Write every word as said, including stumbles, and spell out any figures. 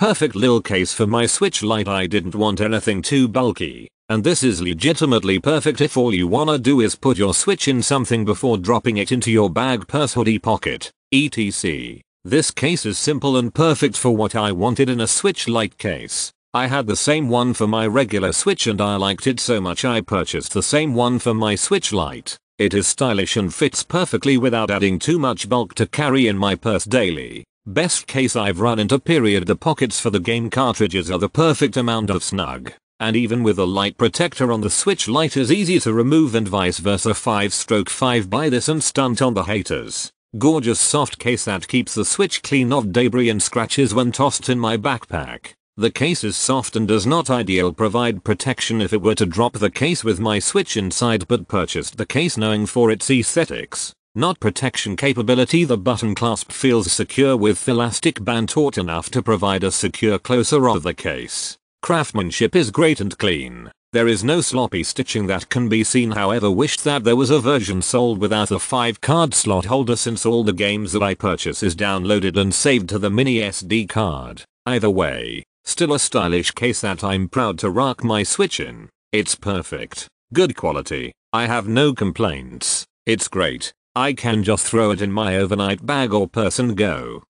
Perfect lil case for my Switch Lite. I didn't want anything too bulky, and this is legitimately perfect if all you wanna do is put your Switch in something before dropping it into your bag, purse, hoodie, pocket, et cetera. This case is simple and perfect for what I wanted in a Switch Lite case. I had the same one for my regular Switch and I liked it so much I purchased the same one for my Switch Lite. It is stylish and fits perfectly without adding too much bulk to carry in my purse daily. Best case I've run into. Period. The pockets for the game cartridges are the perfect amount of snug, and even with a light protector on the Switch Lite is easy to remove and vice versa. five stroke five. Buy this and stunt on the haters. Gorgeous soft case that keeps the Switch clean of debris and scratches when tossed in my backpack. The case is soft and does not ideal provide protection. If it were to drop the case with my Switch inside, but purchased the case knowing for its aesthetics, not protection capability. The button clasp feels secure with elastic band taut enough to provide a secure closer of the case. Craftsmanship is great and clean. There is no sloppy stitching that can be seen. However, wished that there was a version sold without a five card slot holder, since all the games that I purchase is downloaded and saved to the mini S D card. Either way, still a stylish case that I'm proud to rock my Switch in. It's perfect, good quality, I have no complaints, it's great, I can just throw it in my overnight bag or purse and go.